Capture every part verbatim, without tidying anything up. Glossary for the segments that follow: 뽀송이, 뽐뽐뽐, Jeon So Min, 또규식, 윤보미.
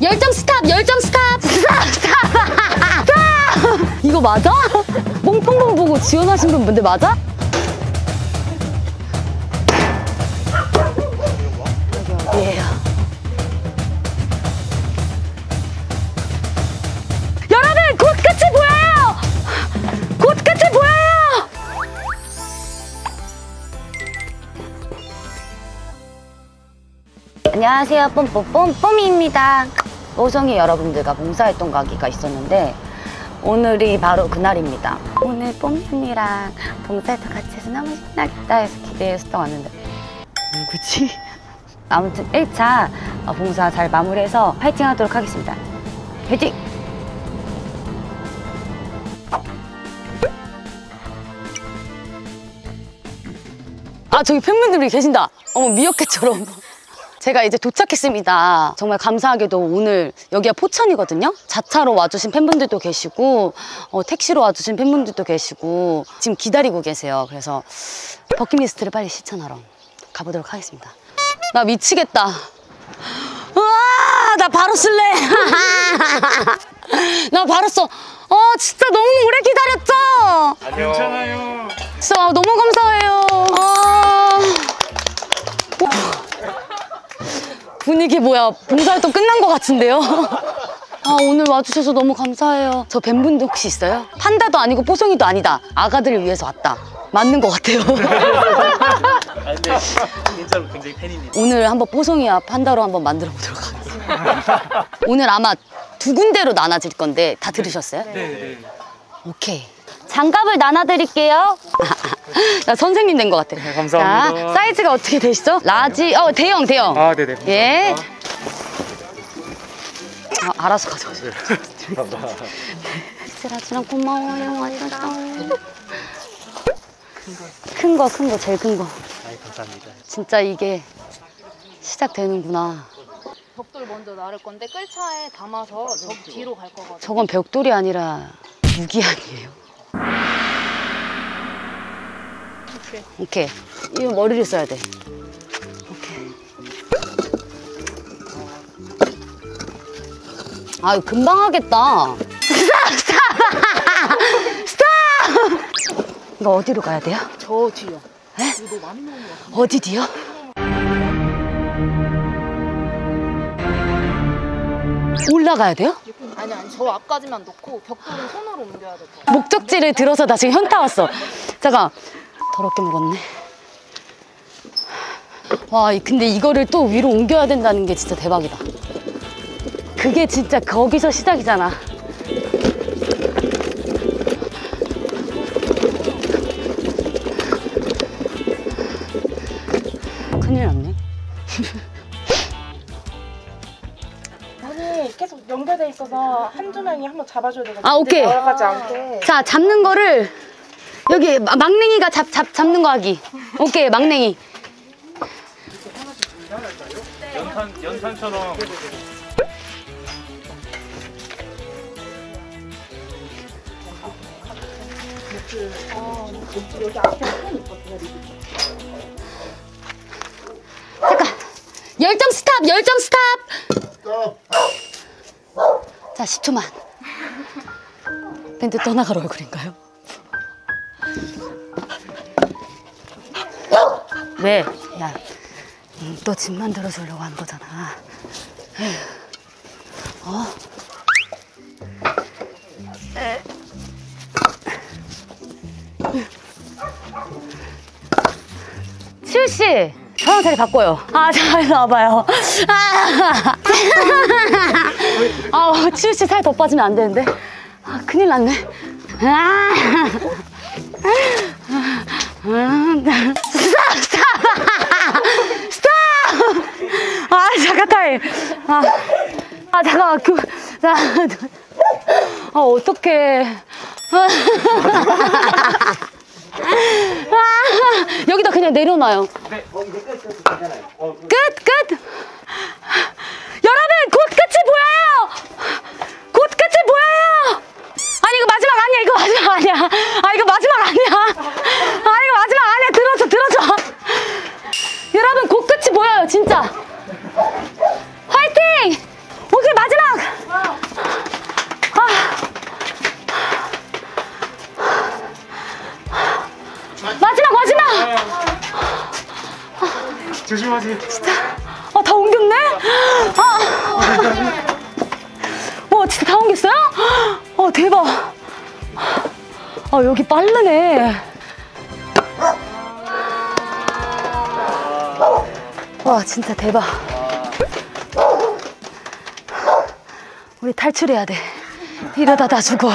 열정 스탑! 열정 스탑! 스탑! 스탑! 스탑! 이거 맞아? 뽕뽕뽕 보고 지원하신 분 근데 맞아? 예. 여러분 곧 끝이 보여요! 곧 끝이 보여요! 안녕하세요, 뽐뽐뽐 뽀미입니다. 뽀송이 여러분들과 봉사활동 가기가 있었는데 오늘이 바로 그날입니다. 오늘 뽐미랑 봉사활동 같이 해서 너무 신나겠다 해서 기대했었던 왔는데 누구지? 아무튼 일 차 봉사 잘 마무리해서 파이팅 하도록 하겠습니다. 파이팅! 아, 저기 팬분들이 계신다. 어머, 미역캣처럼. 제가 이제 도착했습니다. 정말 감사하게도 오늘 여기가 포천이거든요. 자차로 와주신 팬분들도 계시고 어, 택시로 와주신 팬분들도 계시고 지금 기다리고 계세요. 그래서 버킷리스트를 빨리 실천하러 가보도록 하겠습니다. 나 미치겠다. 우와, 나 바로 쓸래. 나 바로 써. 어, 진짜 너무 오래 기다렸죠? 안녕. 괜찮아요. 진짜 너무 감사해요. 아... 분위기 뭐야, 봉사활동 끝난 것 같은데요? 아, 오늘 와주셔서 너무 감사해요. 저 뵌분도 혹시 있어요? 판다도 아니고 뽀송이도 아니다. 아가들을 위해서 왔다. 맞는 것 같아요. 아, 근데 진짜로 굉장히 팬입니다. 오늘 한번 뽀송이와 판다로 한번 만들어 보도록 하겠습니다. 오늘 아마 두 군데로 나눠질 건데 다 들으셨어요? 네. 네. 오케이. 장갑을 나눠드릴게요. 나 선생님 된 것 같아요. 네, 감사합니다. 자, 사이즈가 어떻게 되시죠? 라지, 어, 대형, 대형. 아, 네네. 감사합니다. 예. 아, 알아서 가져가세요. 감사합니다. 라지랑 고마워요. 알았어. 큰 거, 큰 거, 제일 큰 거. 아이, 감사합니다. 진짜 이게 시작되는구나. 벽돌 먼저 나를 건데 끌차에 담아서 저 뒤로 갈 거거든요. 저건 벽돌이 아니라 무기 아니에요. 오케이. 오케이. 이거 머리를 써야 돼. 오케이. 아, 금방 하겠다. 스탑! 스탑! 스탑! 이거 어디로 가야 돼요? 저 뒤요. 네? 이거 많이 먹은 것 같은데. 어디 뒤요? 올라가야 돼요? 아니 아니, 저 앞까지만 놓고 벽돌은 손으로 옮겨야 될 거예요. 목적지를 들어서 나 지금 현타 왔어. 잠깐, 더럽게 먹었네. 와, 근데 이거를 또 위로 옮겨야 된다는 게 진짜 대박이다. 그게 진짜 거기서 시작이잖아. 큰일 났네. 아니, 계속 연결돼 있어서 한두 명이 한번 잡아줘야 되거든요. 아, 오케이. 날아가지 않게. 자, 잡는 거를 여기 막냉이가 잡, 잡, 잡는 거 하기. 오케이, 막냉이. 연탄, 연탄처럼. 여기 앞에 손이 있거든요. 잠깐! 열정 스탑! 열정 스탑! 자, 십 초만. 밴드 떠나갈 얼굴인가요? 왜? 야, 또 집 만들어 주려고 한 거잖아. 어? 칠씨! 저랑 자리 바꿔요. 아, 잘 나와봐요. 아, 아, 치우 씨 살 더 빠지면 안 되는데. 아, 큰일 났네. 아, 스탑, 스탑, 스탑. 아, 잠깐 타임. 아, 아, 잠깐. 그, 나, 아, 어떡해. 아, 여기다 그냥 내려놔요. 네. 끝! 끝! 여러분, 곧 끝이 보여요! 곧 끝이 보여요! 아니, 이거 마지막 아니야. 이거 마지막 아니야. 아, 이거 마지막 아니야. 아, 이거 마지막 아니야. 들어줘, 들어줘. 여러분, 곧 끝이 보여요, 진짜. 화이팅! 오케이, 마지막. 조심하세요. 진짜? 아, 다 옮겼네? 아! 와, 진짜 다 옮겼어요? 아, 대박. 아, 여기 빠르네. 와, 진짜 대박. 우리 탈출해야 돼. 이러다 다 죽어.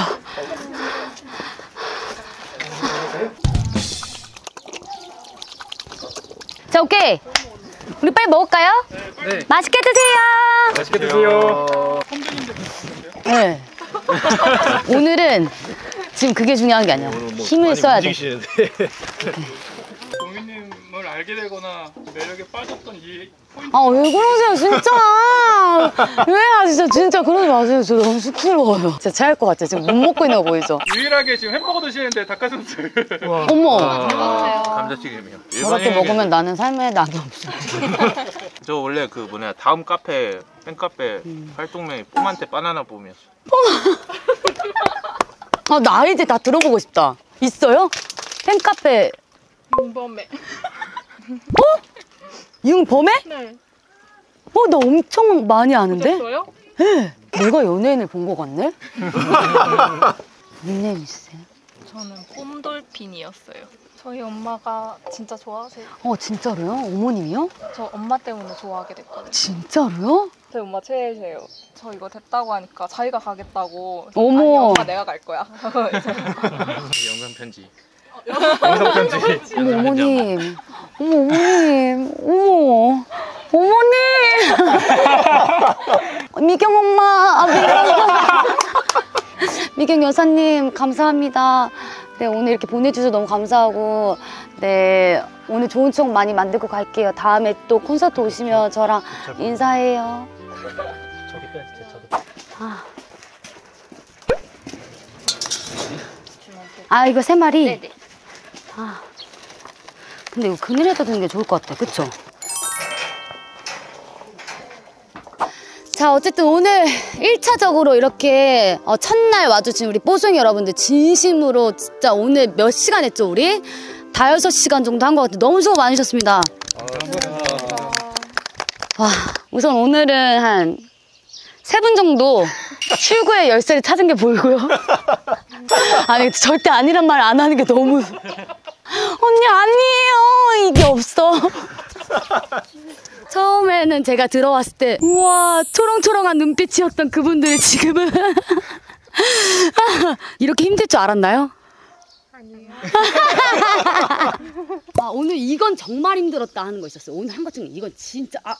자, 오케이. 우리 빨리 먹을까요? 네. 맛있게 드세요. 맛있게 드세요. 네. 오늘은 지금 그게 중요한 게 아니야. 뭐 힘을 써야 돼. 고민님을 알게 되거나 매력에 빠졌던 이 포인트. 아, 왜 그러세요, 진짜. 왜, 아, 진짜, 진짜 그러지 마세요. 저 너무 쑥스러워요. 진짜 체할 것 같아요. 지금 못 먹고 있는 거 보이죠? 유일하게 지금 햄버거 드시는데 닭가슴살. 어머. 아, 감자튀김이요. 저렇게 먹으면 나는 삶에 낙이 없어. 저 원래 그 뭐냐, 다음 카페, 팬카페 음. 활동명이 뽀한테 바나나 뽐이었어요. 아, 나 아이디 다 들어보고 싶다. 있어요? 팬카페. 윤범에. 어? 윤범에? 네. 어, 나 엄청 많이 아는데? 보셨어요? 네. 내가 연예인을 본 것 같네? 닉네임 있어요? 저는 꼼돌핀이었어요. 저희 엄마가 진짜 좋아하세요. 어, 진짜로요? 어머님이요? 저 엄마 때문에 좋아하게 됐거든요. 진짜로요? 저희 엄마 최애세요. 저 이거 됐다고 하니까 자기가 가겠다고. 어머. 아니, 엄마 내가 갈 거야. 영상 편지. 영상 편지. 어머, 어머님. 어머, 어머님. 어머. 어머님! 미경 엄마! 아, 미경 엄마! 미경 여사님, 감사합니다. 네, 오늘 이렇게 보내주셔서 너무 감사하고, 네, 오늘 좋은 추억 많이 만들고 갈게요. 다음에 또 콘서트 오시면 저랑 인사해요. 저기 빼주세요, 저도. 아. 아, 이거 세 마리? 네네. 아. 근데 이거 그늘에다 두는 게 좋을 것 같아, 그쵸? 자, 어쨌든 오늘 일 차적으로 이렇게 첫날 와주신 우리 뽀송이 여러분들 진심으로 진짜 오늘 몇 시간 했죠, 우리? 다 여섯 시간 정도 한 것 같아요. 너무 수고 많으셨습니다. 아, 감사합니다. 와, 우선 오늘은 한 세 분 정도 출구의 열쇠를 찾은 게 보이고요. 아니, 절대 아니란 말 안 하는 게 너무... 언니, 아니에요! 이게 없어. 처음에는 제가 들어왔을 때 우와, 초롱초롱한 눈빛이었던 그분들이 지금은 이렇게 힘들 줄 알았나요? 아니요. 아, 오늘 이건 정말 힘들었다 하는 거 있었어요. 오늘 한 것 중에 이건 진짜 아,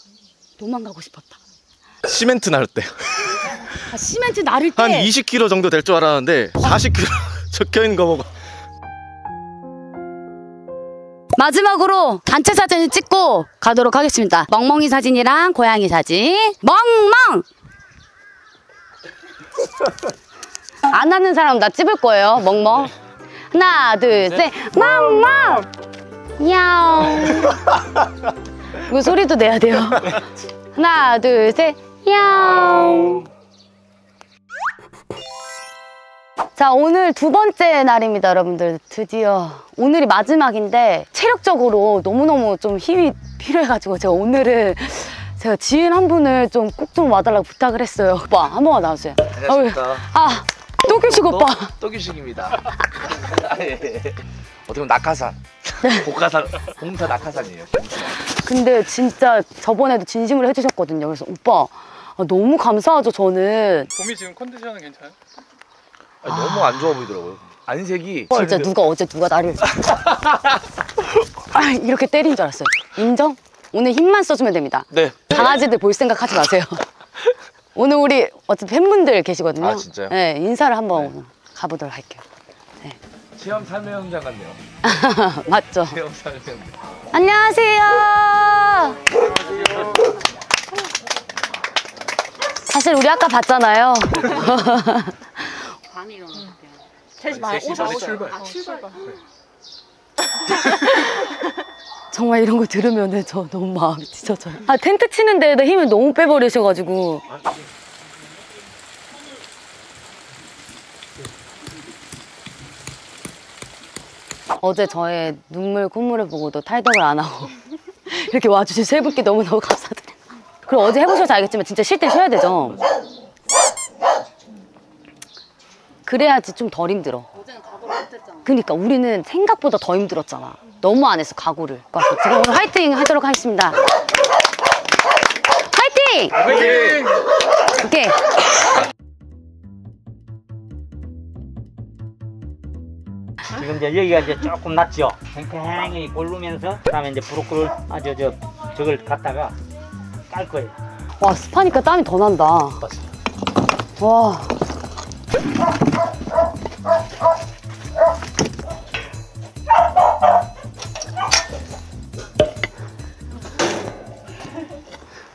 도망가고 싶었다. 시멘트 나를 때. 아, 시멘트 나를 때? 한 이십 킬로그램 정도 될 줄 알았는데 사십 킬로그램 적혀있는 거 보고. 마지막으로 단체 사진을 찍고 가도록 하겠습니다. 멍멍이 사진이랑 고양이 사진. 멍멍! 안 하는 사람 나 찝을 거예요. 멍멍. 하나, 둘, 셋. 멍멍! 야옹. 이거 소리도 내야 돼요. 하나, 둘, 셋. 야옹. 자, 오늘 두 번째 날입니다, 여러분들. 드디어 오늘이 마지막인데 체력적으로 너무너무 좀 힘이 필요해가지고 제가 오늘은 제가 지인 한 분을 좀 꼭 좀 와달라고 부탁을 했어요. 오빠, 한 번만 나와주세요. 안녕하십니까. 아, 또규식 오빠. 또규식입니다. 어떻게 보면 낙하산, 고가산, 봉사 낙하산이에요. 근데 진짜 저번에도 진심으로 해주셨거든요. 그래서 오빠, 아, 너무 감사하죠, 저는. 봄이 지금 컨디션은 괜찮아요? 아니, 아... 너무 안 좋아 보이더라고요. 안색이 진짜 누가 어제 누가 나를 아, 이렇게 때린 줄 알았어요. 인정? 오늘 힘만 써주면 됩니다. 네. 강아지들 볼 생각 하지 마세요. 오늘 우리 어쨌든 팬분들 계시거든요. 아, 진짜요? 네, 인사를 한번 네. 가보도록 할게요. 네. 체험 삶의 현장 같네요. 맞죠? 체험 삶의 현장. 안녕하세요. 사실 우리 아까 봤잖아요. 밤이 일어났 세 시 반 출발. 아, 출발. 정말 이런 거 들으면 저 너무 마음이 찢어져요. 아, 텐트 치는데 나 힘을 너무 빼버리셔가지고. 어제 저의 눈물 콧물을 보고도 탈덕을 안 하고 이렇게 와주신 세 분께 너무너무 감사드립니다. 그리고 어제 해보셔서 알겠지만 진짜 쉴 때 쉬어야 되죠. 그래야지 좀 덜 힘들어. 어제는 각오를 못했잖아. 그러니까 우리는 생각보다 더 힘들었잖아. 너무 안 했어, 각오를. 그러니까 제가 오늘 화이팅 하도록 하겠습니다. 화이팅! 화이팅! 오케이. 지금 이제 여기가 이제 조금 낮죠? 팽팽히 고르면서 그다음에 이제 브로콜을 아저 저 저걸 갖다가 깔 거예요. 와, 습하니까 땀이 더 난다. 와.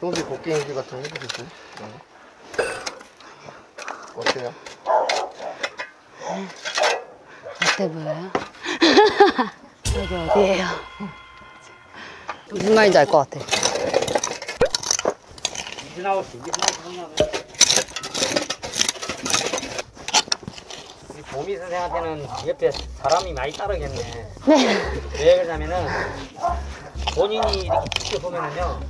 혹시 곡괭이질 같은 거 해보셨어요? 어때요? 어때 보여요? 여기 어디예요? 무슨 말인지 알 것 같아. 우리 보미 선생한테는 옆에 사람이 많이 따르겠네. 네. 왜 그러냐면은 본인이 이렇게 지켜보면은요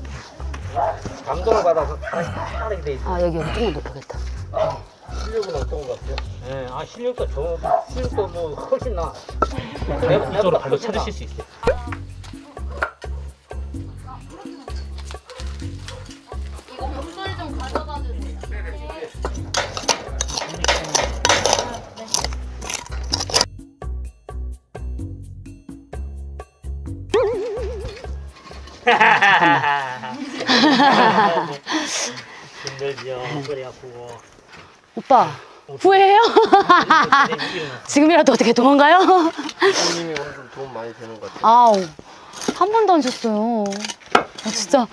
감동을 받아서 따르게 돼 있어요. 아, 여기 엄청 높겠다. 실력은 어떤 것 같아요? 네, 아 실력도 좋, 실력도 뭐 훨씬 나. 이쪽으로 발로 찾으실 수 있어요. 이거 물소리 좀 가져다 주세요. 네네. 힘들죠. 머리 아프고. 오빠 후회해요? 지금이라도 어떻게 도망가요? 형님이 오늘 좀 도움 많이 되는 것 같아요. 아우, 한 번도 안 쉬었어요. 아 진짜.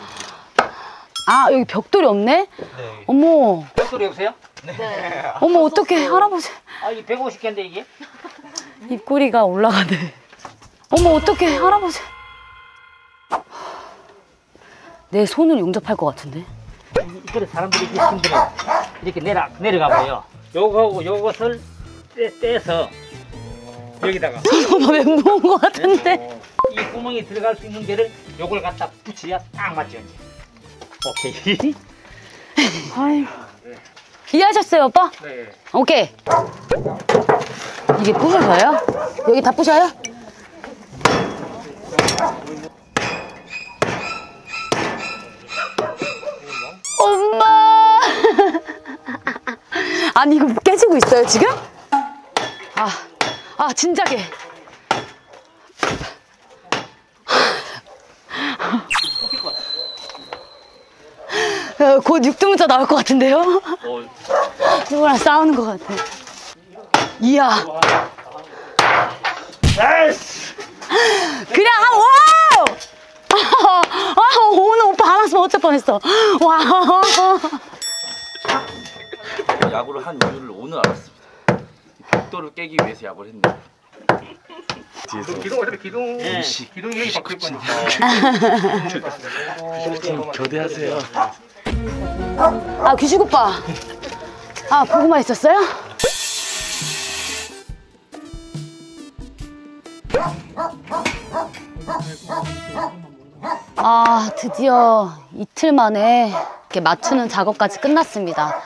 아 여기 벽돌이 없네? 네. 어머. 벽돌이 없어요? 네. 네. 어머 어떡해 할아버지. 아 이게 백오십 개인데 이게? 입꼬리가 올라가네. 어머 어떡해 할아버지. 내 손을 용접할 것 같은데? 이거는 사람들이 힘들어. 이렇게 내려, 내려가 보여요. 요거하고 요것을 떼, 떼서 여기다가 손으로 맹 모은 것 같은데? 이 구멍이 들어갈 수 있는 데를 요걸 갖다 붙여야 딱 맞죠. 오케이. 아유. 이해하셨어요 오빠? 네. 오케이. 이게 부셔서요? 여기 다 부셔요? 엄마! 아니 이거 깨지고 있어요 지금? 아, 아 진작에. 곧 육등분자 나올 것 같은데요? 누구랑 싸우는 것 같아. 이야. 그냥 한 와우! 아, 오늘 오빠 안 왔으면 어쩔 뻔했어. 와. 야구를 한 이유를 오늘 알았습니다. 벽돌을 깨기 위해서 야구를 했네요. 기둥 어차피 기둥 기둥 이름이 바뀔 거니까. 교대하세요. 아 귀식 오빠. 아 보고만 있었어요? 아 드디어 이틀 만에 이렇게 맞추는 작업까지 끝났습니다.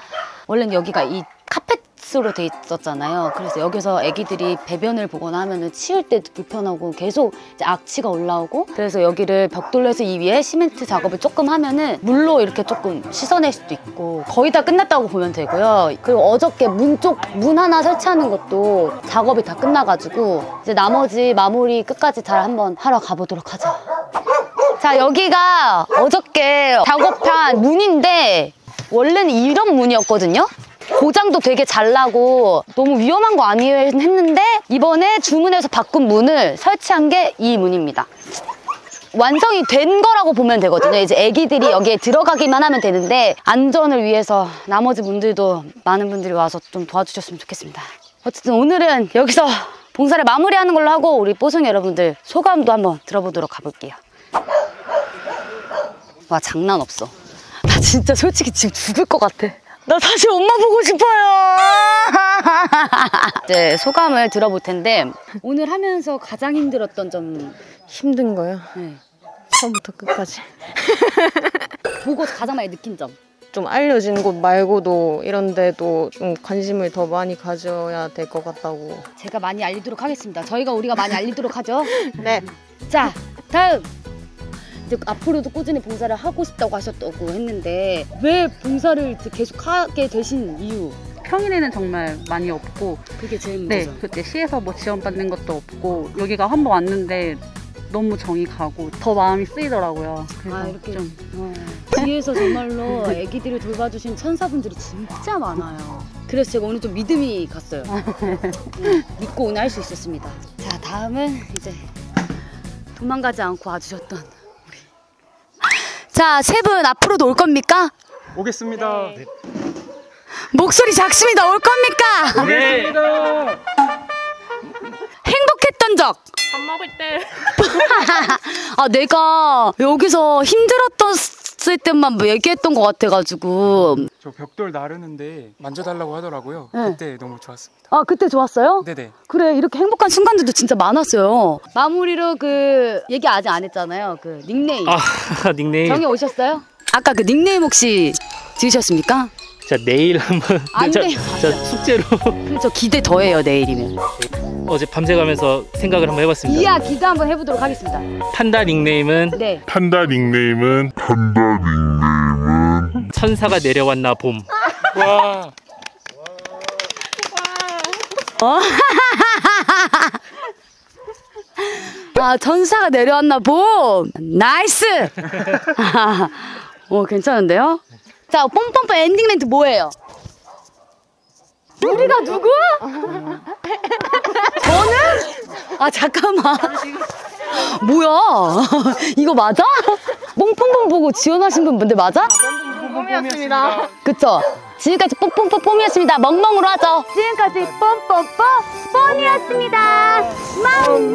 원래는 여기가 이 카펫으로 돼 있었잖아요. 그래서 여기서 애기들이 배변을 보거나 하면은 치울 때도 불편하고 계속 이제 악취가 올라오고, 그래서 여기를 벽돌로 해서 이 위에 시멘트 작업을 조금 하면은 물로 이렇게 조금 씻어낼 수도 있고 거의 다 끝났다고 보면 되고요. 그리고 어저께 문 쪽 문 하나 설치하는 것도 작업이 다 끝나가지고 이제 나머지 마무리 끝까지 잘 한번 하러 가보도록 하자. 자, 여기가 어저께 작업한 문인데 원래는 이런 문이었거든요? 고장도 되게 잘 나고 너무 위험한 거 아니에요 했는데 이번에 주문해서 바꾼 문을 설치한 게 이 문입니다. 완성이 된 거라고 보면 되거든요. 이제 애기들이 여기에 들어가기만 하면 되는데 안전을 위해서 나머지 문들도 많은 분들이 와서 좀 도와주셨으면 좋겠습니다. 어쨌든 오늘은 여기서 봉사를 마무리하는 걸로 하고 우리 뽀송이 여러분들 소감도 한번 들어보도록 가볼게요. 와 장난 없어. 나 진짜 솔직히 지금 죽을 것 같아. 나 다시 엄마 보고 싶어요. 이제 소감을 들어볼 텐데 오늘 하면서 가장 힘들었던 점. 힘든 거요? 네. 처음부터 끝까지. 보고서 가장 많이 느낀 점. 좀 알려진 곳 말고도 이런 데도 좀 관심을 더 많이 가져야 될 것 같다고. 제가 많이 알리도록 하겠습니다. 저희가 우리가 많이 알리도록 하죠. 네. 자, 다음. 이제 앞으로도 꾸준히 봉사를 하고 싶다고 하셨다고 했는데 왜 봉사를 계속 하게 되신 이유? 평일에는 정말 많이 없고 그게 제일 문제죠. 네, 그때 시에서 뭐 지원받는 것도 없고 여기가 한 번 왔는데 너무 정이 가고 더 마음이 쓰이더라고요. 그래서 아, 이렇게 좀 어. 뒤에서 정말로 아기들을 돌봐주신 천사분들이 진짜 많아요. 그래서 제가 오늘 좀 믿음이 갔어요. 응, 믿고 오늘 할 수 있었습니다. 자, 다음은 이제 도망가지 않고 와주셨던 우리. 자, 세 분 앞으로도 올 겁니까? 오겠습니다. 네. 목소리 작습니다. 올 겁니까? 오겠습니다. 네. 행복했던 적. 밥 먹을 때. 아, 내가 여기서 힘들었을 때만 뭐 얘기했던 것 같아가지고. 저 벽돌 나르는데 만져달라고 하더라고요. 네. 그때 너무 좋았습니다. 아, 그때 좋았어요? 네네. 그래, 이렇게 행복한 순간들도 진짜 많았어요. 마무리로 그 얘기 아직 안 했잖아요. 그 닉네임. 아, 닉네임. 정해 오셨어요? 아까 그 닉네임 혹시 지으셨습니까? 자, 내일 한번 안 자, 돼요. 자, 숙제로 저 기대 더해요. 내일이면 어제 밤새가면서 생각을 한번 해봤습니다. 이야, 기대 한번 해보도록 하겠습니다. 판다 닉네임은 네. 판다 닉네임은 판다 닉네임은 천사가 내려왔나 봄. 와. 와. 아, 천사가 내려왔나 봄. 나이스. 오, 괜찮은데요? 자, 뽐뽐뽐 엔딩 멘트 뭐예요? 우리가 누구야? 저는? 아, 잠깐만. 뭐야? 이거 맞아? 뽐뽐뽐 보고 지원하신 분 분들 맞아? 뽐뽐뽐이었습니다. 그쵸? 지금까지 뽐뽐뽐이었습니다. 멍멍으로 하죠. 지금까지 뽐뽐뽐 뽐이었습니다. 마음.